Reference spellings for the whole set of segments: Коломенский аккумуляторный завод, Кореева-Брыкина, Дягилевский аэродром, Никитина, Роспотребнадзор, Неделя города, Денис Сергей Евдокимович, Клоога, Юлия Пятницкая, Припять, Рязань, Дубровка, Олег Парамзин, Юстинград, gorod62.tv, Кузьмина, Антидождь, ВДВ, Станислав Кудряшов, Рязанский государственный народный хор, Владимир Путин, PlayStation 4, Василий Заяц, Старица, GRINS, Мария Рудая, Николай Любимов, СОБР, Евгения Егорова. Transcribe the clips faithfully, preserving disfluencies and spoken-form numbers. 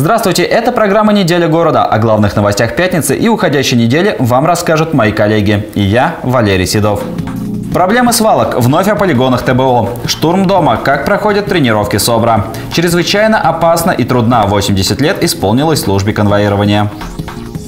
Здравствуйте, это программа «Неделя города». О главных новостях пятницы и уходящей недели вам расскажут мои коллеги. И я, Валерий Седов. Проблемы свалок. Вновь о полигонах ТБО. Штурм дома. Как проходят тренировки СОБРа. Чрезвычайно опасно и трудно. восемьдесят лет исполнилось службе конвоирования.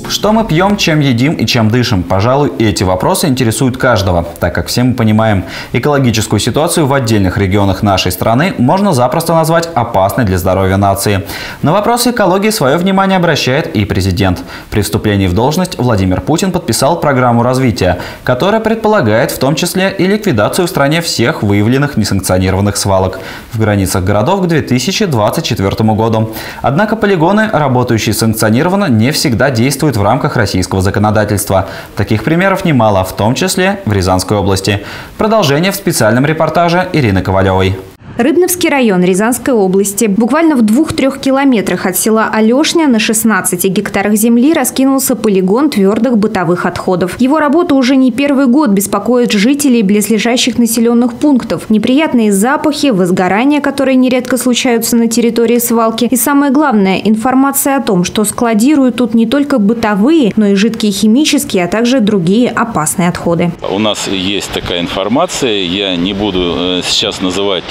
Что мы пьем, чем едим и чем дышим? Пожалуй, эти вопросы интересуют каждого, так как все мы понимаем, экологическую ситуацию в отдельных регионах нашей страны можно запросто назвать опасной для здоровья нации. На вопросы экологии свое внимание обращает и президент. При вступлении в должность Владимир Путин подписал программу развития, которая предполагает в том числе и ликвидацию в стране всех выявленных несанкционированных свалок в границах городов к две тысячи двадцать четвёртому году. Однако полигоны, работающие санкционированно, не всегда действуют в в рамках российского законодательства. Таких примеров немало, в том числе в Рязанской области. Продолжение в специальном репортаже Ирины Ковалевой. Рыбновский район Рязанской области. Буквально в двух-трех километрах от села Алешня на шестнадцати гектарах земли раскинулся полигон твердых бытовых отходов. Его работа уже не первый год беспокоит жителей близлежащих населенных пунктов. Неприятные запахи, возгорания, которые нередко случаются на территории свалки. И самое главное, информация о том, что складируют тут не только бытовые, но и жидкие химические, а также другие опасные отходы. У нас есть такая информация. Я не буду сейчас называть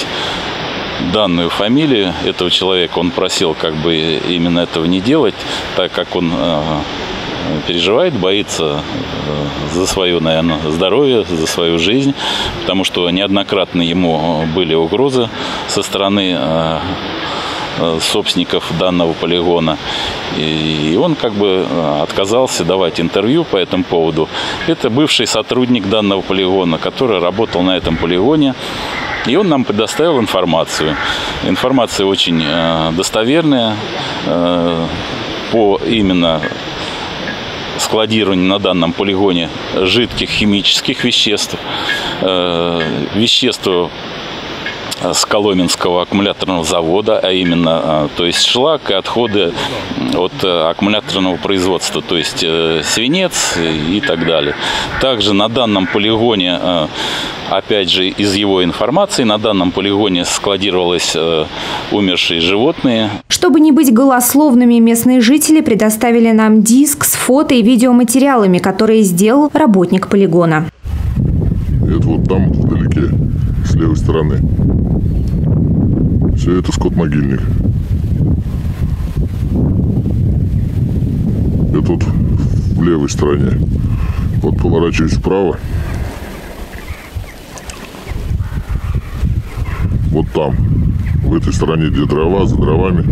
данную фамилию этого человека. Он просил как бы именно этого не делать, так как он переживает, боится за свое, наверное, здоровье, за свою жизнь, потому что неоднократно ему были угрозы со стороны собственников данного полигона. И он как бы отказался давать интервью по этому поводу. Это бывший сотрудник данного полигона, который работал на этом полигоне. И он нам предоставил информацию. Информация очень э, достоверная э, по именно складированию на данном полигоне жидких химических веществ, э, веществ с Коломенского аккумуляторного завода, а именно, то есть шлак и отходы от аккумуляторного производства, то есть свинец и так далее. Также на данном полигоне, опять же, из его информации, на данном полигоне складировались умершие животные. Чтобы не быть голословными, местные жители предоставили нам диск с фото и видеоматериалами, которые сделал работник полигона. Это вот там вдалеке, с левой стороны. Все это скот-могильник. Я тут в левой стороне. Вот поворачиваюсь вправо. Вот там, в этой стороне, где дрова, за дровами,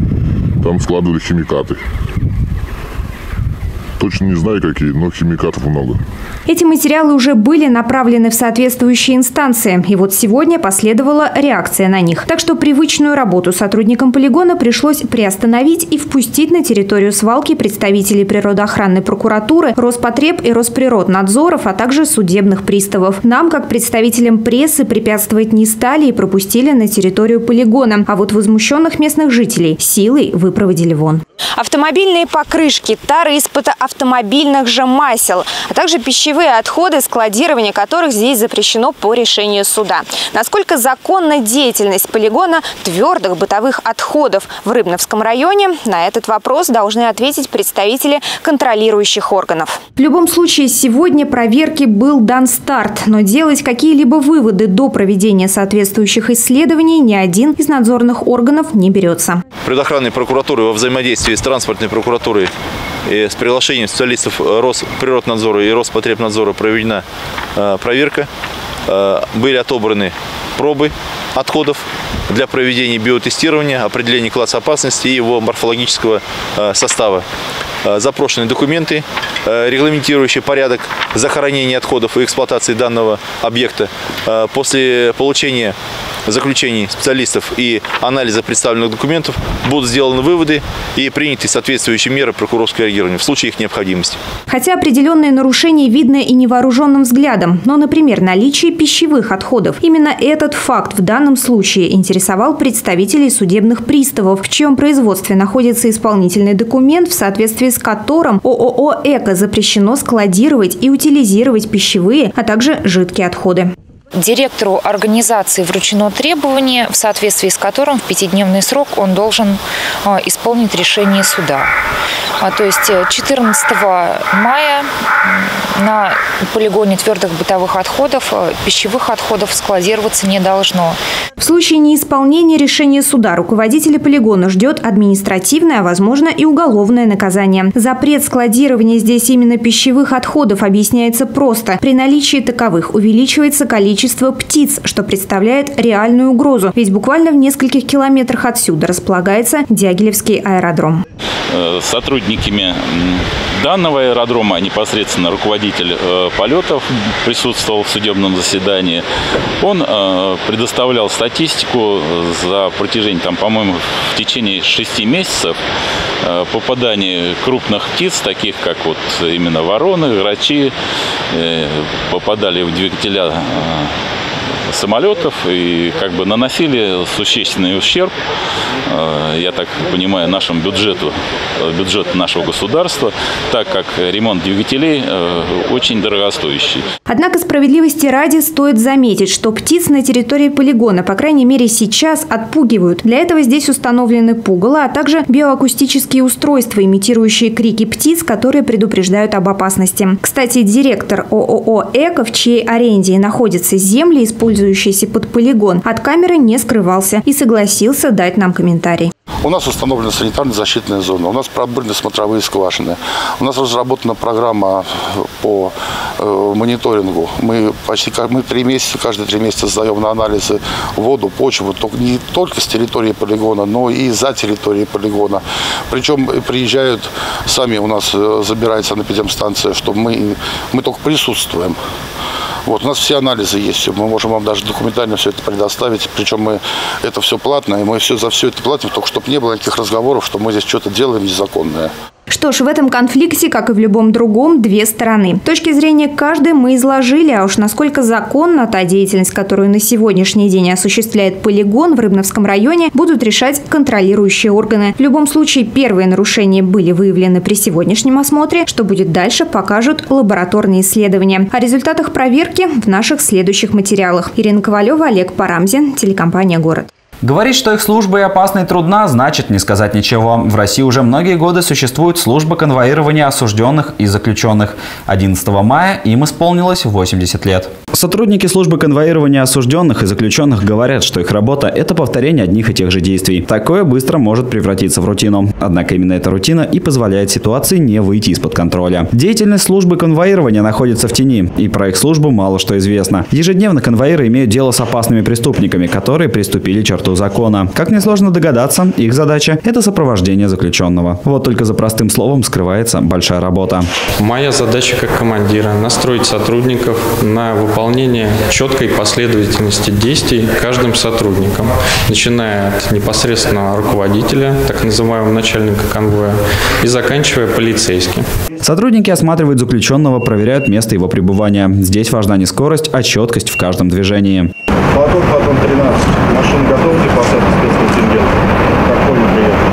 там складывали химикаты. Точно не знаю, какие, но химикатов много. Эти материалы уже были направлены в соответствующие инстанции. И вот сегодня последовала реакция на них. Так что привычную работу сотрудникам полигона пришлось приостановить и впустить на территорию свалки представителей природоохранной прокуратуры, Роспотреб и Росприроднадзоров, а также судебных приставов. Нам, как представителям прессы, препятствовать не стали и пропустили на территорию полигона. А вот возмущенных местных жителей силой выпроводили вон. Автомобильные покрышки, тары из-под автомобильных же масел, а также пищевые отходы, складирование которых здесь запрещено по решению суда. Насколько законна деятельность полигона твердых бытовых отходов в Рыбновском районе, на этот вопрос должны ответить представители контролирующих органов. В любом случае, сегодня проверке был дан старт, но делать какие-либо выводы до проведения соответствующих исследований ни один из надзорных органов не берется. Предохранной прокуратуры во взаимодействии с транспортной прокуратурой и с приглашением специалистов Росприроднадзора и Роспотребнадзора проведена проверка. Были отобраны пробы отходов для проведения биотестирования, определения класса опасности и его морфологического состава. Запрошены документы, регламентирующие порядок захоронения отходов и эксплуатации данного объекта. После получения заключений специалистов и анализа представленных документов будут сделаны выводы и приняты соответствующие меры прокурорского реагирования в случае их необходимости. Хотя определенные нарушения видны и невооруженным взглядом, но, например, наличие пищевых отходов. Именно этот факт в данном случае интересовал представителей судебных приставов, в чьем производстве находится исполнительный документ, в соответствии с которым ООО «Эко» запрещено складировать и утилизировать пищевые, а также жидкие отходы. Директору организации вручено требование, в соответствии с которым в пятидневный срок он должен исполнить решение суда. То есть четырнадцатого мая на полигоне твердых бытовых отходов, пищевых отходов складироваться не должно. В случае неисполнения решения суда руководителя полигона ждет административное, а возможно и уголовное наказание. Запрет складирования здесь именно пищевых отходов объясняется просто. При наличии таковых увеличивается количество Количество птиц, что представляет реальную угрозу. Ведь буквально в нескольких километрах отсюда располагается Дягилевский аэродром. Сотрудниками данного аэродрома, непосредственно руководитель полетов, присутствовал в судебном заседании. Он предоставлял статистику за протяжение, там, по-моему, в течение шести месяцев попадание крупных птиц, таких как вот именно вороны, грачи, попадали в двигателя самолетов и как бы наносили существенный ущерб, я так понимаю, нашему бюджету, бюджету нашего государства, так как ремонт двигателей очень дорогостоящий. Однако справедливости ради стоит заметить, что птиц на территории полигона, по крайней мере сейчас, отпугивают. Для этого здесь установлены пугало, а также биоакустические устройства, имитирующие крики птиц, которые предупреждают об опасности. Кстати, директор ООО «Эко», в чьей аренде находятся земли, используют Использующийся под полигон, от камеры не скрывался и согласился дать нам комментарий. У нас установлена санитарно-защитная зона, у нас пробурены смотровые скважины, у нас разработана программа по э, мониторингу. Мы почти мы три месяца, каждые три месяца сдаем на анализы воду, почву, не только с территории полигона, но и за территорией полигона. Причем приезжают сами, у нас забирается санэпидемстанция, что мы, мы только присутствуем. Вот, у нас все анализы есть, мы можем вам даже документально все это предоставить, причем мы, это все платно, и мы все, за все это платим, только чтобы не было никаких разговоров, что мы здесь что-то делаем незаконное. Что ж, в этом конфликте, как и в любом другом, две стороны. Точки зрения каждой мы изложили, а уж насколько законна та деятельность, которую на сегодняшний день осуществляет полигон в Рыбновском районе, будут решать контролирующие органы. В любом случае, первые нарушения были выявлены при сегодняшнем осмотре. Что будет дальше, покажут лабораторные исследования. О результатах проверки в наших следующих материалах. Ирина Ковалева, Олег Парамзин, телекомпания «Город». Говорить, что их служба и опасна и трудна, значит не сказать ничего. В России уже многие годы существует служба конвоирования осужденных и заключенных. одиннадцатого мая им исполнилось восемьдесят лет. Сотрудники службы конвоирования осужденных и заключенных говорят, что их работа – это повторение одних и тех же действий. Такое быстро может превратиться в рутину. Однако именно эта рутина и позволяет ситуации не выйти из-под контроля. Деятельность службы конвоирования находится в тени, и про их службу мало что известно. Ежедневно конвоиры имеют дело с опасными преступниками, которые приступили черту закона. Как несложно догадаться, их задача – это сопровождение заключенного. Вот только за простым словом скрывается большая работа. Моя задача как командира – настроить сотрудников на выполнение четкой последовательности действий каждым сотрудником, начиная от непосредственного руководителя, так называемого начальника конвоя, и заканчивая полицейским. Сотрудники осматривают заключенного, проверяют место его пребывания. Здесь важна не скорость, а четкость в каждом движении. Платон, Платон, тринадцать. Машина готова для посадки спецконтингент? Какой неприятный?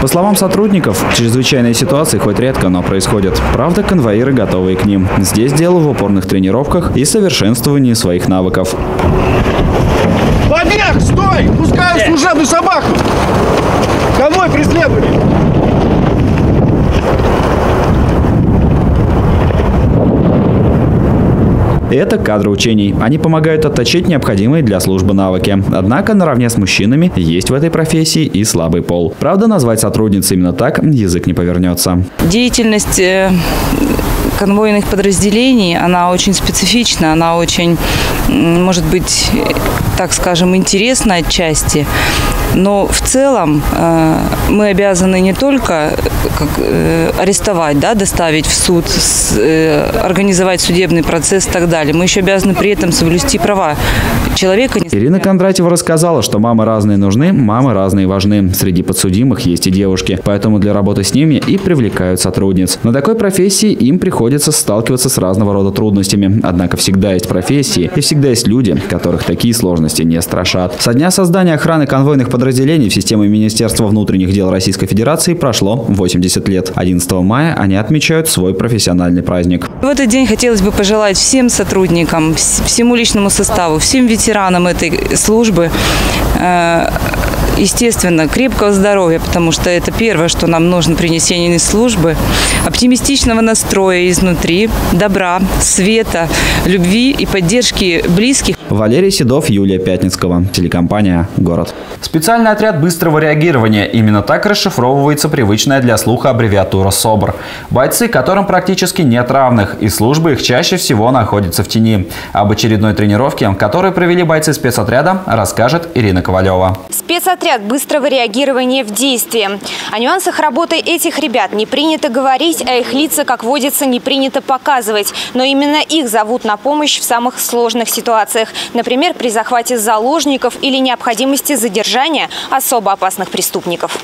По словам сотрудников, чрезвычайные ситуации хоть редко, но происходят. Правда, конвоиры готовы к ним. Здесь дело в упорных тренировках и совершенствовании своих навыков. Побег! Стой! Пускаю служебную собаку! Конвой преследовали! Это кадры учений. Они помогают отточить необходимые для службы навыки. Однако наравне с мужчинами есть в этой профессии и слабый пол. Правда, назвать сотрудниц именно так язык не повернется. Деятельность конвойных подразделений, она очень специфична, она очень, может быть, так скажем, интересна отчасти. Но в целом э, мы обязаны не только как, э, арестовать, да, доставить в суд, с, э, организовать судебный процесс и так далее. Мы еще обязаны при этом соблюсти права человека. Ирина Кондратьева рассказала, что мамы разные нужны, мамы разные важны. Среди подсудимых есть и девушки, поэтому для работы с ними и привлекают сотрудниц. На такой профессии им приходится сталкиваться с разного рода трудностями. Однако всегда есть профессии и всегда есть люди, которых такие сложности не страшат. Со дня создания охраны конвойных подразделений в системе Министерства внутренних дел Российской Федерации прошло восемьдесят лет. одиннадцатого мая они отмечают свой профессиональный праздник. В этот день хотелось бы пожелать всем сотрудникам, всему личному составу, всем ветеранам этой службы, естественно, крепкого здоровья, потому что это первое, что нам нужно при несении службы, оптимистичного настроя изнутри, добра, света, любви и поддержки близких. Валерий Седов, Юлия Пятницкая, телекомпания «Город». Специальный отряд быстрого реагирования. Именно так расшифровывается привычная для слуха аббревиатура СОБР. Бойцы, которым практически нет равных, и службы их чаще всего находятся в тени. Об очередной тренировке, которую провели бойцы спецотряда, расскажет Ирина Ковалева. Спецотряд быстрого реагирования в действии. О нюансах работы этих ребят не принято говорить, а их лица, как водится, не принято показывать. Но именно их зовут на помощь в самых сложных ситуациях. Например, при захвате заложников или необходимости задержания особо опасных преступников.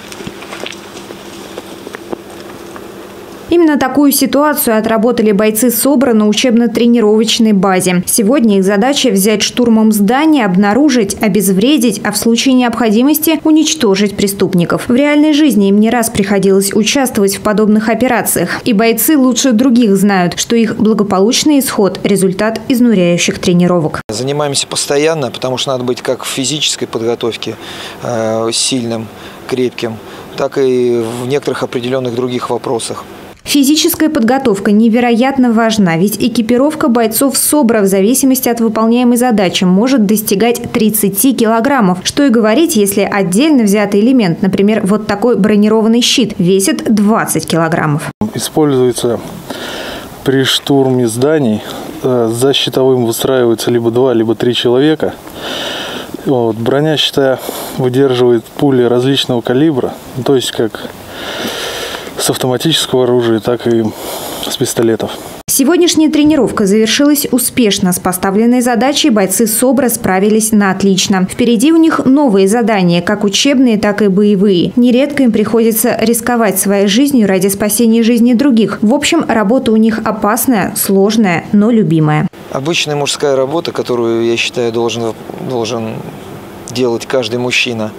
Именно такую ситуацию отработали бойцы СОБРа на учебно-тренировочной базе. Сегодня их задача взять штурмом здание, обнаружить, обезвредить, а в случае необходимости уничтожить преступников. В реальной жизни им не раз приходилось участвовать в подобных операциях. И бойцы лучше других знают, что их благополучный исход – результат изнуряющих тренировок. Занимаемся постоянно, потому что надо быть как в физической подготовке сильным, крепким, так и в некоторых определенных других вопросах. Физическая подготовка невероятно важна, ведь экипировка бойцов СОБРа в зависимости от выполняемой задачи может достигать тридцати килограммов. Что и говорить, если отдельно взятый элемент, например, вот такой бронированный щит, весит двадцать килограммов. Используется при штурме зданий. За щитовым выстраиваются либо два, либо три человека. Вот. Броня щита выдерживает пули различного калибра, то есть как с автоматического оружия, так и с пистолетов. Сегодняшняя тренировка завершилась успешно. С поставленной задачей бойцы СОБРа справились на отлично. Впереди у них новые задания, как учебные, так и боевые. Нередко им приходится рисковать своей жизнью ради спасения жизни других. В общем, работа у них опасная, сложная, но любимая. Обычная мужская работа, которую, я считаю, должен, должен делать каждый мужчина.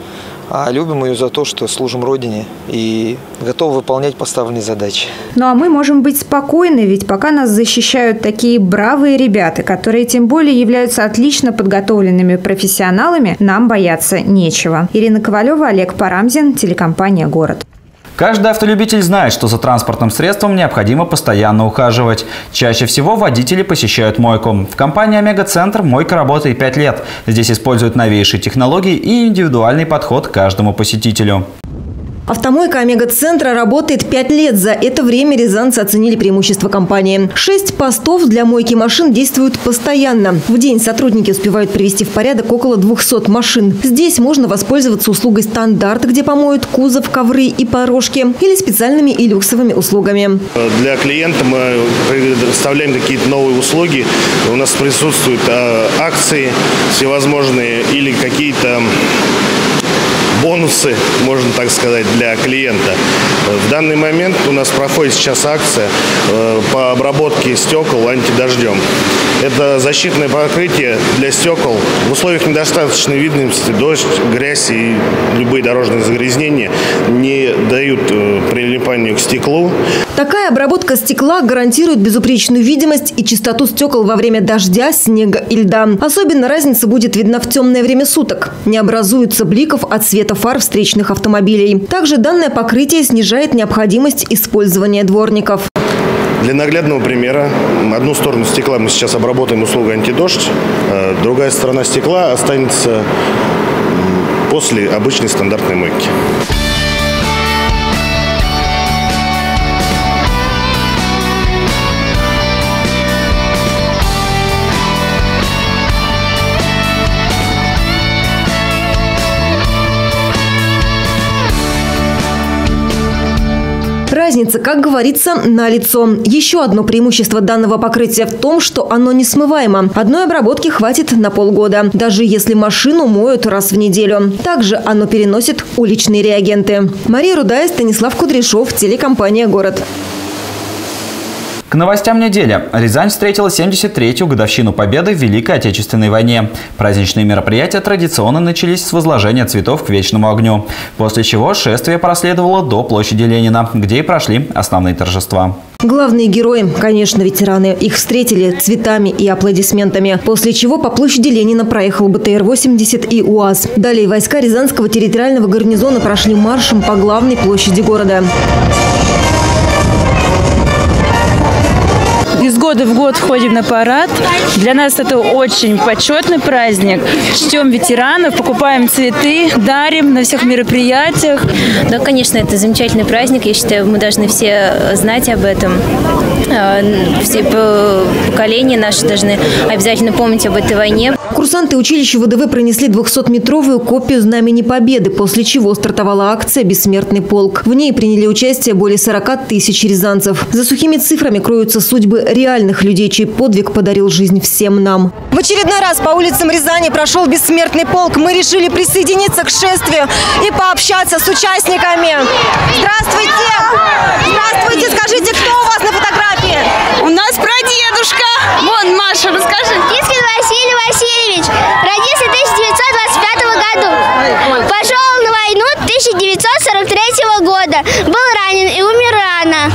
А любим ее за то, что служим Родине и готовы выполнять поставленные задачи. Ну а мы можем быть спокойны, ведь пока нас защищают такие бравые ребята, которые тем более являются отлично подготовленными профессионалами, нам бояться нечего. Ирина Ковалева, Олег Парамзин, телекомпания «Город». Каждый автолюбитель знает, что за транспортным средством необходимо постоянно ухаживать. Чаще всего водители посещают мойку. В компании «Омега-центр» мойка работает пять лет. Здесь используют новейшие технологии и индивидуальный подход к каждому посетителю. Автомойка «Омега-центра» работает пять лет. За это время рязанцы оценили преимущество компании. Шесть постов для мойки машин действуют постоянно. В день сотрудники успевают привести в порядок около двухсот машин. Здесь можно воспользоваться услугой «Стандарт», где помоют кузов, ковры и порожки, или специальными и люксовыми услугами. Для клиента мы предоставляем какие-то новые услуги. У нас присутствуют акции всевозможные или какие-то бонусы, можно так сказать, для клиента. В данный момент у нас проходит сейчас акция по обработке стекол антидождем. Это защитное покрытие для стекол. В условиях недостаточной видимости дождь, грязь и любые дорожные загрязнения не дают прилипанию к стеклу. Такая обработка стекла гарантирует безупречную видимость и чистоту стекол во время дождя, снега и льда. Особенно разница будет видна в темное время суток. Не образуется бликов от света фар встречных автомобилей. Также данное покрытие снижает необходимость использования дворников. Для наглядного примера, одну сторону стекла мы сейчас обработаем услугой «Антидождь», другая сторона стекла останется после обычной стандартной мойки. Разница, как говорится, налицо. Еще одно преимущество данного покрытия в том, что оно несмываемо. Одной обработки хватит на полгода, даже если машину моют раз в неделю. Также оно переносит уличные реагенты. Мария Рудая, Станислав Кудряшов, телекомпания «Город». К новостям недели. Рязань встретила семьдесят третью годовщину победы в Великой Отечественной войне. Праздничные мероприятия традиционно начались с возложения цветов к вечному огню, после чего шествие проследовало до площади Ленина, где и прошли основные торжества. Главные герои, конечно, ветераны. Их встретили цветами и аплодисментами, после чего по площади Ленина проехал БТР восемьдесят и УАЗ. Далее войска Рязанского территориального гарнизона прошли маршем по главной площади города. Из года в год ходим на парад. Для нас это очень почетный праздник. Чтем ветеранов, покупаем цветы, дарим на всех мероприятиях. Да, конечно, это замечательный праздник. Я считаю, мы должны все знать об этом. Все поколения наши должны обязательно помнить об этой войне. Курсанты училища ВДВ пронесли двухсотметровую копию Знамени Победы, после чего стартовала акция «Бессмертный полк». В ней приняли участие более сорока тысяч рязанцев. За сухими цифрами кроются судьбы реальных людей, чей подвиг подарил жизнь всем нам. В очередной раз по улицам Рязани прошел «Бессмертный полк». Мы решили присоединиться к шествию и пообщаться с участниками. Здравствуйте! Здравствуйте! Скажите, кто у вас на фотографии? У нас прадедушка! Вон, Маша, расскажи. Кискин Василий Васильевич. Родился в тысяча девятьсот двадцать пятом году. Пошел на войну тысяча девятьсот сорок третьего года. Был ранен и умер рано.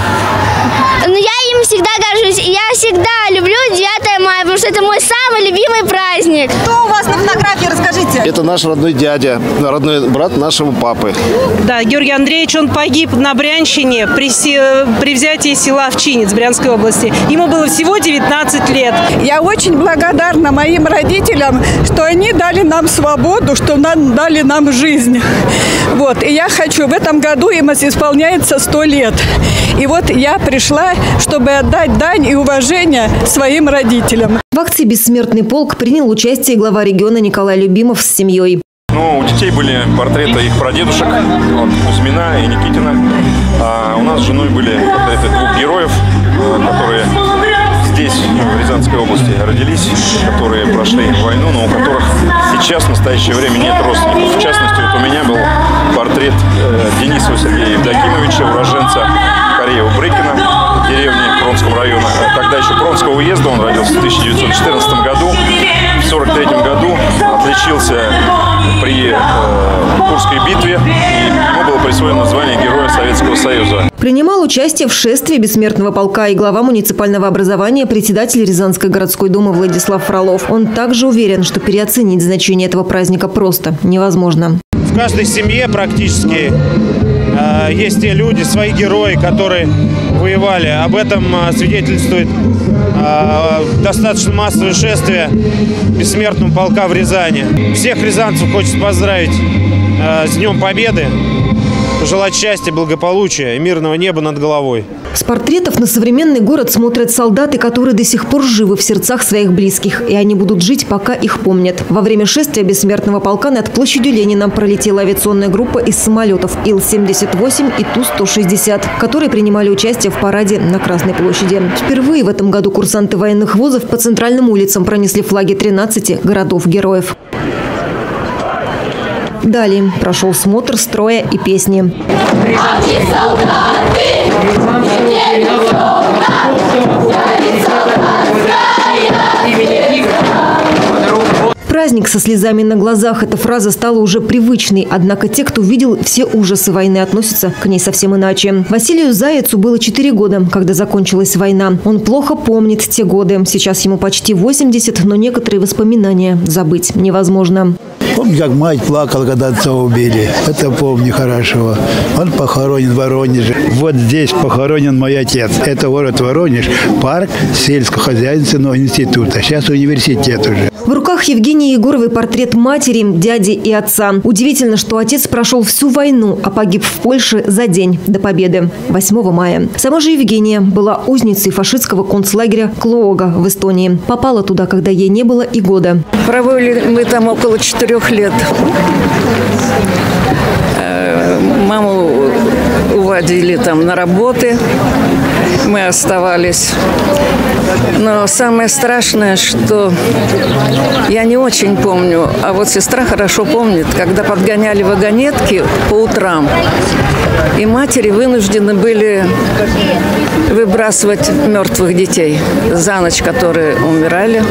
Но я им всегда горжусь. И я всегда люблю девятое мая, потому что это мой самый любимый праздник. Кто у вас на фотографии, расскажите? Это наш родной дядя, родной брат нашего папы. Да, Георгий Андреевич, он погиб на Брянщине при, при взятии села Овчинец Брянской области. Ему было всего девятнадцать лет. Я очень благодарна моим родителям, что они дали нам свободу, что нам дали нам жизнь. Вот. И я хочу, в этом году им исполняется сто лет. И вот я пришла, чтобы отдать дань и уважение своим родителям. В акции «Бессмертный полк» принял участие глава региона Николай Любимов с семьей. Ну, у детей были портреты их прадедушек, Кузьмина и Никитина. А у нас с женой были портреты двух героев, которые... здесь, в Рязанской области, родились, которые прошли войну, но у которых сейчас, в настоящее время, нет родственников. В частности, вот у меня был портрет Дениса Сергея Евдокимовича, уроженца Кореева-Брыкина, деревни Кромского района. Тогда еще Кромского уезда, он родился в тысяча девятьсот четырнадцатом году. В тысяча девятьсот сорок третьем году отличился при Курской битве, и ему было присвоено звание Героя Советского Союза. Принимал участие в шествии «Бессмертного полка» и глава муниципального образования, председатель Рязанской городской думы Владислав Фролов. Он также уверен, что переоценить значение этого праздника просто невозможно. В каждой семье практически э, есть те люди, свои герои, которые воевали. Об этом свидетельствует э, достаточно массовое шествие «Бессмертного полка» в Рязани. Всех рязанцев хочется поздравить э, с Днем Победы. Желать счастья, благополучия и мирного неба над головой. С портретов на современный город смотрят солдаты, которые до сих пор живы в сердцах своих близких. И они будут жить, пока их помнят. Во время шествия «Бессмертного полка» над площадью Ленина пролетела авиационная группа из самолетов Ил семьдесят восемь и Ту сто шестьдесят, которые принимали участие в параде на Красной площади. Впервые в этом году курсанты военных вузов по центральным улицам пронесли флаги тринадцати городов-героев. Далее прошел смотр строя и песни. «Праздник со слезами на глазах» – эта фраза стала уже привычной. Однако те, кто видел все ужасы войны, относятся к ней совсем иначе. Василию Заяцу было четыре года, когда закончилась война. Он плохо помнит те годы. Сейчас ему почти восемьдесят, но некоторые воспоминания забыть невозможно. Помню, как мать плакала, когда отца убили. Это помню хорошо. Он похоронен в Воронеже. Вот здесь похоронен мой отец. Это город Воронеж, парк сельскохозяйственного института. Сейчас университет уже. В руках Евгении Егоровой портрет матери, дяди и отца. Удивительно, что отец прошел всю войну, а погиб в Польше за день до победы, восьмого мая. Сама же Евгения была узницей фашистского концлагеря Клоога в Эстонии. Попала туда, когда ей не было и года. Провели мы там около четырех лет. Маму уводили там на работы. мы оставались. Но самое страшное, что я не очень помню, а вот сестра хорошо помнит, когда подгоняли вагонетки по утрам, и матери вынуждены были выбрасывать мертвых детей за ночь, которые умирали.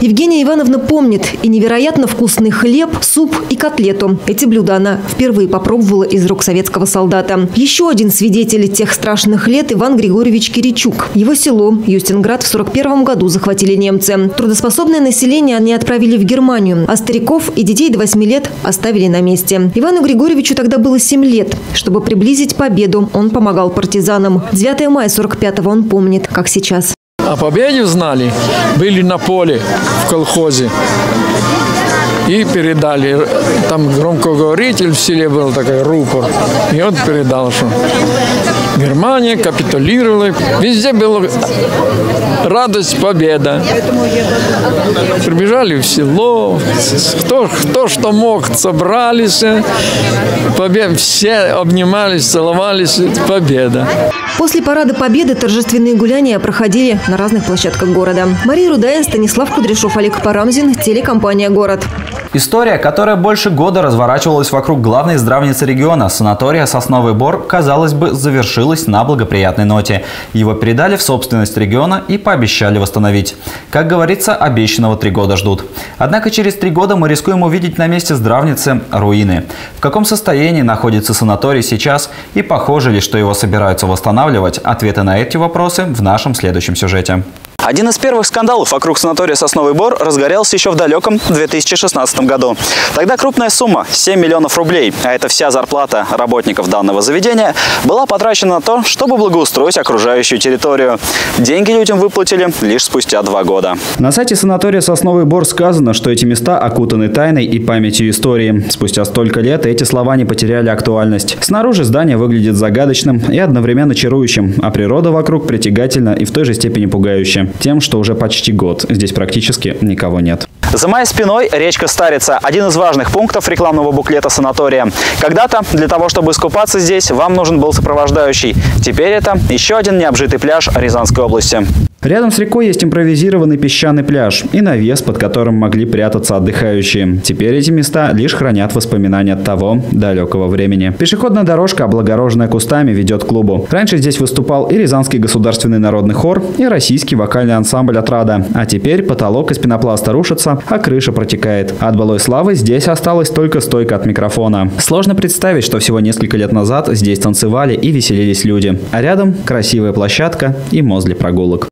Евгения Ивановна помнит и невероятно вкусный хлеб, суп и котлету. Эти блюда она впервые попробовала из рук советского солдата. Еще один свидетель тех страшных лет – Иван Григорьевич Киричук. Его село Юстинград в сорок первом году захватили немцы. Трудоспособное население они отправили в Германию, а стариков и детей до восьми лет оставили на месте. Ивану Григорьевичу тогда было семь лет. Чтобы приблизить победу, он помогал партизанам. девятое мая сорок пятого он помнит, как сейчас. О победе узнали, были на поле в колхозе и передали. Там громкоговоритель в селе был, такой рупор. И он передал, что Германия капитулировала. Везде была радость, победа. Прибежали в село, кто, кто что мог, собрались. Побед... Все обнимались, целовались. Победа. После парада Победы торжественные гуляния проходили на разных площадках города. Мария Рудая, Станислав Кудряшов, Олег Парамзин, телекомпания «Город». История, которая больше года разворачивалась вокруг главной здравницы региона, санатория «Сосновый бор», казалось бы, завершилась на благоприятной ноте. Его передали в собственность региона и пообещали восстановить. Как говорится, обещанного три года ждут. Однако через три года мы рискуем увидеть на месте здравницы руины. В каком состоянии находится санаторий сейчас и похоже ли, что его собираются восстанавливать? Ответы на эти вопросы в нашем следующем сюжете. Один из первых скандалов вокруг санатория «Сосновый бор» разгорелся еще в далеком две тысячи шестнадцатом году. Тогда крупная сумма – семь миллионов рублей, а это вся зарплата работников данного заведения, была потрачена на то, чтобы благоустроить окружающую территорию. Деньги людям выплатили лишь спустя два года. На сайте санатория «Сосновый бор» сказано, что эти места окутаны тайной и памятью истории. Спустя столько лет эти слова не потеряли актуальность. Снаружи здание выглядит загадочным и одновременно чарующим, а природа вокруг притягательна и в той же степени пугающая. Тем, что уже почти год здесь практически никого нет. За моей спиной речка Старица – один из важных пунктов рекламного буклета санатория. Когда-то для того, чтобы искупаться здесь, вам нужен был сопровождающий. Теперь это еще один необжитый пляж Рязанской области. Рядом с рекой есть импровизированный песчаный пляж и навес, под которым могли прятаться отдыхающие. Теперь эти места лишь хранят воспоминания того далекого времени. Пешеходная дорожка, облагороженная кустами, ведет к клубу. Раньше здесь выступал и Рязанский государственный народный хор, и российский вокальный ансамбль «Отрада». А теперь потолок из пенопласта рушится, а крыша протекает. От былой славы здесь осталась только стойка от микрофона. Сложно представить, что всего несколько лет назад здесь танцевали и веселились люди. А рядом красивая площадка и мост для прогулок.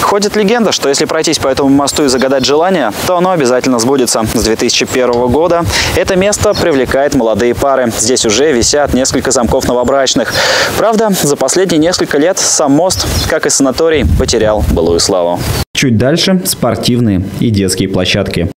Ходит легенда, что если пройтись по этому мосту и загадать желание, то оно обязательно сбудется. С две тысячи первого года это место привлекает молодые пары. Здесь уже висят несколько замков новобрачных. Правда, за последние несколько лет сам мост, как и санаторий, потерял былую славу. Чуть дальше – спортивные и детские площадки.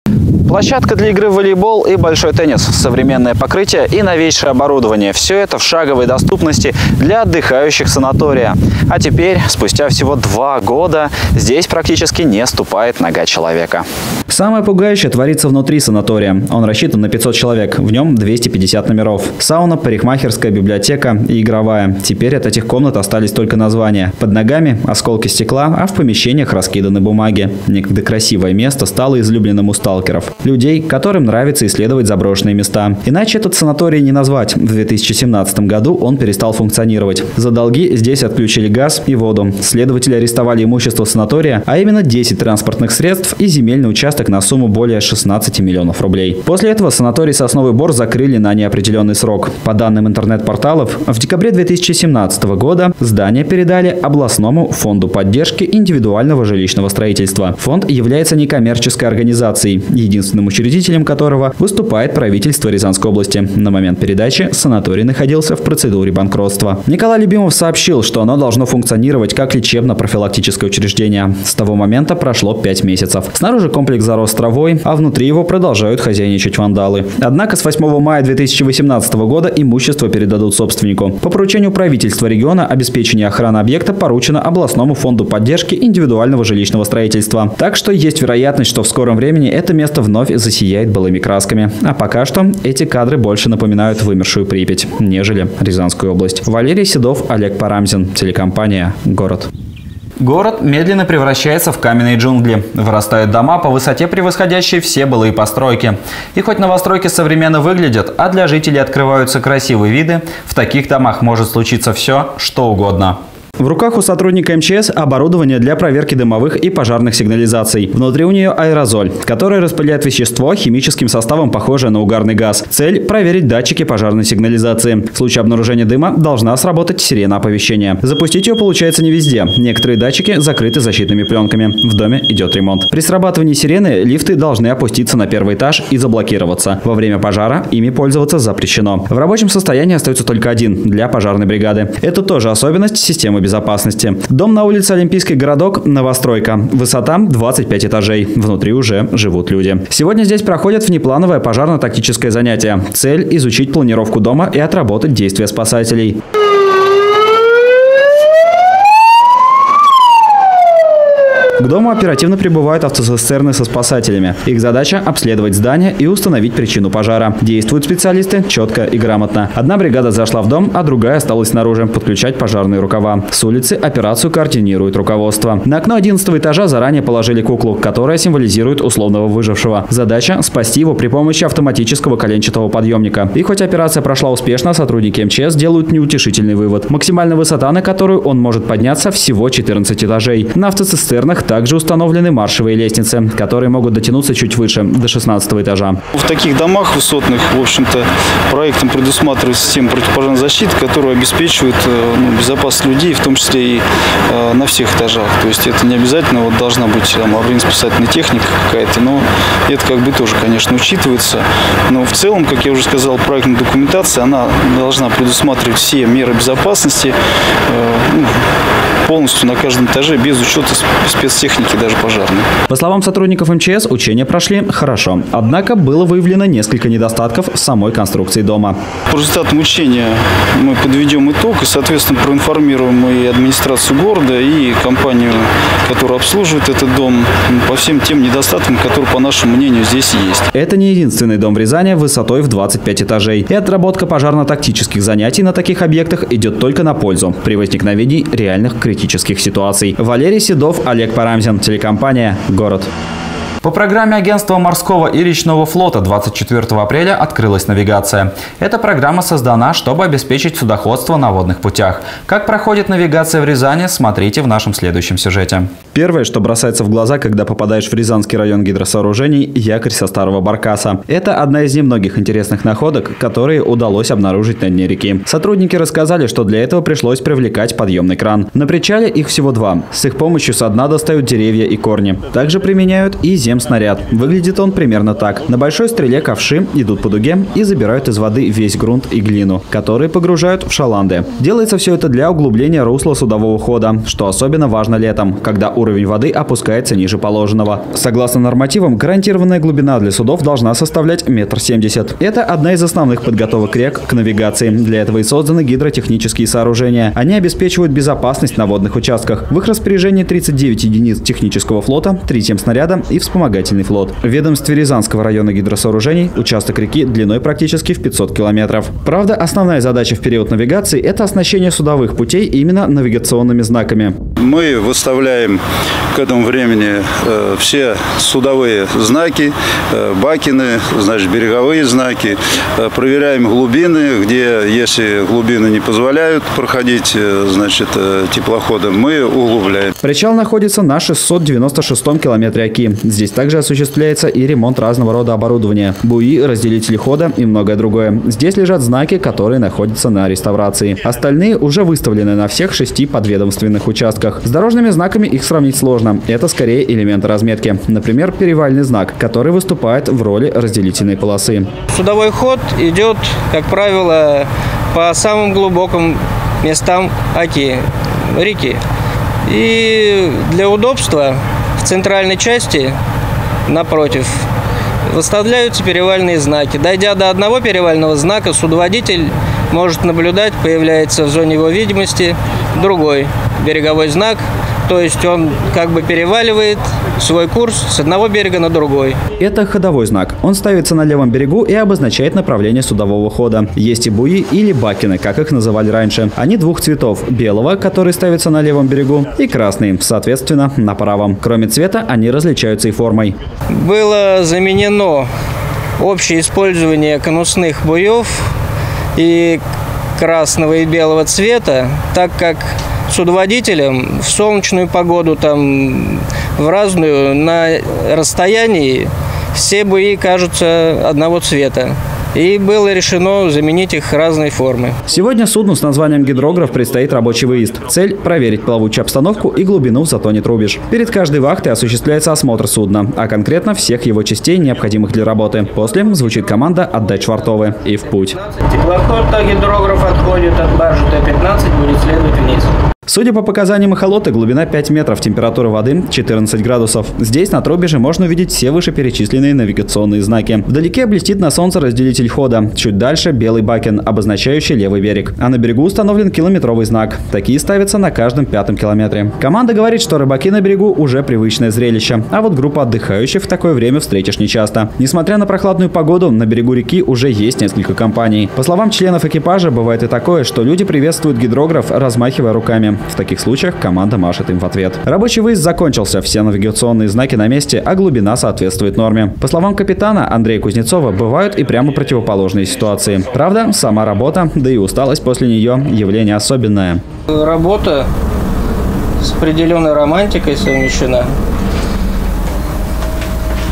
Площадка для игры в волейбол и большой теннис, современное покрытие и новейшее оборудование – все это в шаговой доступности для отдыхающих санатория. А теперь, спустя всего два года, здесь практически не ступает нога человека. Самое пугающее творится внутри санатория. Он рассчитан на пятьсот человек, в нем двести пятьдесят номеров. Сауна, парикмахерская, библиотека и игровая. Теперь от этих комнат остались только названия. Под ногами осколки стекла, а в помещениях раскиданы бумаги. Некогда красивое место стало излюбленным у сталкеров. Людей, которым нравится исследовать заброшенные места. Иначе этот санаторий не назвать. В две тысячи семнадцатом году он перестал функционировать. За долги здесь отключили газ и воду. Следователи арестовали имущество санатория, а именно десять транспортных средств и земельный участок на сумму более шестнадцати миллионов рублей. После этого санаторий «Сосновый бор» закрыли на неопределенный срок. По данным интернет-порталов, в декабре две тысячи семнадцатого года здание передали областному фонду поддержки индивидуального жилищного строительства. Фонд является некоммерческой организацией, единственной учредителем которого выступает правительство Рязанской области. На момент передачи санаторий находился в процедуре банкротства. Николай Любимов сообщил, что оно должно функционировать как лечебно-профилактическое учреждение. С того момента прошло пять месяцев. Снаружи комплекс зарос травой, а внутри его продолжают хозяйничать вандалы. Однако с восьмого мая две тысячи восемнадцатого года имущество передадут собственнику. По поручению правительства региона обеспечение охраны объекта поручено областному фонду поддержки индивидуального жилищного строительства. Так что есть вероятность, что в скором времени это место вновь вновь засияет былыми красками. А пока что эти кадры больше напоминают вымершую Припять, нежели Рязанскую область. Валерий Седов, Олег Парамзин, телекомпания «Город». Город медленно превращается в каменные джунгли. Вырастают дома по высоте, превосходящие все былые постройки. И хоть новостройки современно выглядят, а для жителей открываются красивые виды, в таких домах может случиться все, что угодно. В руках у сотрудника эм че эс оборудование для проверки дымовых и пожарных сигнализаций. Внутри у нее аэрозоль, который распыляет вещество, химическим составом похожее на угарный газ. Цель – проверить датчики пожарной сигнализации. В случае обнаружения дыма должна сработать сирена оповещения. Запустить ее получается не везде. Некоторые датчики закрыты защитными пленками. В доме идет ремонт. При срабатывании сирены лифты должны опуститься на первый этаж и заблокироваться. Во время пожара ими пользоваться запрещено. В рабочем состоянии остается только один – для пожарной бригады. Это тоже особенность системы безопасности. безопасности. Дом на улице Олимпийский городок, новостройка. Высота двадцать пять этажей. Внутри уже живут люди. Сегодня здесь проходит внеплановое пожарно-тактическое занятие. Цель – изучить планировку дома и отработать действия спасателей. К дому оперативно прибывают автоцистерны со спасателями. Их задача – обследовать здание и установить причину пожара. Действуют специалисты четко и грамотно. Одна бригада зашла в дом, а другая осталась снаружи подключать пожарные рукава. С улицы операцию координирует руководство. На окно одиннадцатого этажа заранее положили куклу, которая символизирует условного выжившего. Задача – спасти его при помощи автоматического коленчатого подъемника. И хоть операция прошла успешно, сотрудники эм че эс делают неутешительный вывод. Максимальная высота, на которую он может подняться, всего четырнадцать этажей. На автоцистернах также установлены маршевые лестницы, которые могут дотянуться чуть выше, до шестнадцатого этажа. В таких домах высотных, в общем-то, проектом предусматривается система противопожарной защиты, которая обеспечивает ну, безопасность людей, в том числе и э, на всех этажах. То есть это не обязательно, вот должна быть там аварийно-спасательная техника какая-то, но это как бы тоже, конечно, учитывается. Но в целом, как я уже сказал, проектная документация, она должна предусматривать все меры безопасности, э, ну, полностью на каждом этаже, без учета спецтехники, даже пожарной. По словам сотрудников эм че эс, учения прошли хорошо. Однако было выявлено несколько недостатков в самой конструкции дома. По результатам учения мы подведем итог и, соответственно, проинформируем и администрацию города, и компанию, которая обслуживает этот дом, по всем тем недостаткам, которые, по нашему мнению, здесь есть. Это не единственный дом в Рязани высотой в двадцать пять этажей. И отработка пожарно-тактических занятий на таких объектах идет только на пользу при возникновении реальных кризисов. Критических ситуаций. Валерий Седов, Олег Парамзин, телекомпания «Город». По программе Агентства морского и речного флота двадцать четвёртого апреля открылась навигация. Эта программа создана, чтобы обеспечить судоходство на водных путях. Как проходит навигация в Рязани, смотрите в нашем следующем сюжете. Первое, что бросается в глаза, когда попадаешь в Рязанский район гидросооружений – якорь со старого баркаса. Это одна из немногих интересных находок, которые удалось обнаружить на дне реки. Сотрудники рассказали, что для этого пришлось привлекать подъемный кран. На причале их всего два. С их помощью со дна достают деревья и корни. Также применяют и землю. Снаряд. Выглядит он примерно так. На большой стреле ковши идут по дуге и забирают из воды весь грунт и глину, которые погружают в шаланды. Делается все это для углубления русла судового хода, что особенно важно летом, когда уровень воды опускается ниже положенного. Согласно нормативам, гарантированная глубина для судов должна составлять метр семьдесят. Это одна из основных подготовок рек к навигации. Для этого и созданы гидротехнические сооружения. Они обеспечивают безопасность на водных участках. В их распоряжении тридцать девять единиц технического флота, три семснаряда и вспомогательные. Вспомогательный флот. В ведомстве Рязанского района гидросооружений участок реки длиной практически в пятьсот километров. Правда, основная задача в период навигации – это оснащение судовых путей именно навигационными знаками. Мы выставляем к этому времени э, все судовые знаки, э, бакины, значит, береговые знаки. Э, проверяем глубины, где, если глубины не позволяют проходить э, значит, э, теплоходы, мы углубляем. Причал находится на шестьсот девяносто шестом километре оки. Здесь также осуществляется и ремонт разного рода оборудования, буи, разделители хода и многое другое. Здесь лежат знаки, которые находятся на реставрации. Остальные уже выставлены на всех шести подведомственных участках. С дорожными знаками их сравнить сложно. Это скорее элементы разметки. Например, перевальный знак, который выступает в роли разделительной полосы. Судовой ход идет, как правило, по самым глубоким местам оки, реки. И для удобства в центральной части напротив выставляются перевальные знаки. Дойдя до одного перевального знака, судоводитель может наблюдать, появляется в зоне его видимости другой береговой знак. то есть он как бы переваливает свой курс с одного берега на другой. Это ходовой знак. Он ставится на левом берегу и обозначает направление судового хода. Есть и буи или бакины, как их называли раньше. Они двух цветов – белого, который ставится на левом берегу, и красный, соответственно, на правом. Кроме цвета, они различаются и формой. Было заменено общее использование конусных буев и красного и белого цвета, так как судоводителям в солнечную погоду, там, в разную, на расстоянии все буи кажутся одного цвета. И было решено заменить их разной формы. Сегодня судну с названием «Гидрограф» предстоит рабочий выезд. Цель – проверить плавучую обстановку и глубину в затоне трубеж. Перед каждой вахтой осуществляется осмотр судна, а конкретно всех его частей, необходимых для работы. После звучит команда «Отдать швартовы» и в путь. Теплоход «Гидрограф» отходит от баржи Т пятнадцать, будет следовать вниз. Судя по показаниям эхолота, глубина пять метров, температура воды четырнадцать градусов. Здесь на трубеже можно увидеть все вышеперечисленные навигационные знаки. Вдалеке блестит на солнце разделитель хода. Чуть дальше белый бакен, обозначающий левый берег. А на берегу установлен километровый знак. Такие ставятся на каждом пятом километре. Команда говорит, что рыбаки на берегу уже привычное зрелище. А вот группа отдыхающих в такое время встретишь нечасто. Несмотря на прохладную погоду, на берегу реки уже есть несколько компаний. По словам членов экипажа, бывает и такое, что люди приветствуют гидрограф, размахивая руками. В таких случаях команда машет им в ответ. Рабочий выезд закончился, все навигационные знаки на месте, а глубина соответствует норме. По словам капитана Андрея Кузнецова, бывают и прямо противоположные ситуации. Правда, сама работа, да и усталость после нее – явление особенное. Работа с определенной романтикой совмещена.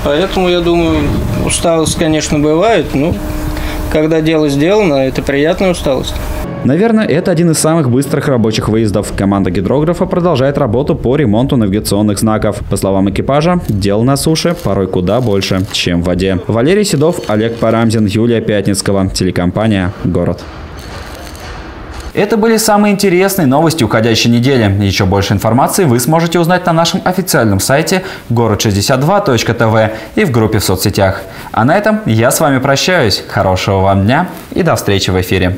Поэтому, я думаю, усталость, конечно, бывает, но когда дело сделано, это приятная усталость. Наверное, это один из самых быстрых рабочих выездов. Команда гидрографа продолжает работу по ремонту навигационных знаков. По словам экипажа, дел на суше порой куда больше, чем в воде. Валерий Седов, Олег Парамзин, Юлия Пятницкая, телекомпания «Город». Это были самые интересные новости уходящей недели. Еще больше информации вы сможете узнать на нашем официальном сайте город шестьдесят два точка тэ вэ и в группе в соцсетях. А на этом я с вами прощаюсь. Хорошего вам дня и до встречи в эфире.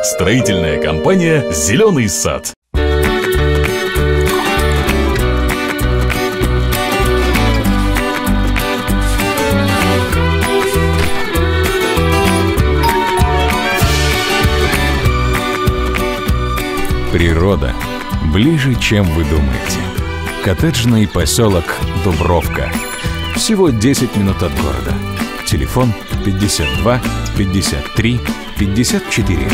Строительная компания «Зеленый сад». Природа ближе, чем вы думаете. Коттеджный поселок Дубровка. Всего десять минут от города. Телефон пятьдесят два пятьдесят три пятьдесят четыре.